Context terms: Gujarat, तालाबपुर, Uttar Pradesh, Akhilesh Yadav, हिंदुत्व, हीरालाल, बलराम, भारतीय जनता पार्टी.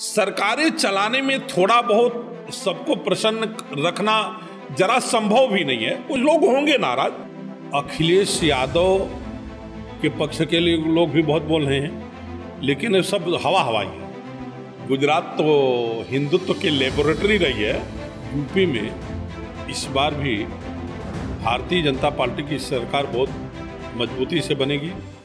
सरकारें चलाने में थोड़ा बहुत सबको प्रसन्न रखना जरा संभव भी नहीं है। कुछ लोग होंगे नाराज, अखिलेश यादव के पक्ष के लिए लोग भी बहुत बोल रहे हैं, लेकिन ये सब हवा हवाई है। गुजरात तो हिंदुत्व की लेबोरेटरी रही है। यूपी में इस बार भी भारतीय जनता पार्टी की सरकार बहुत मजबूती से बनेगी।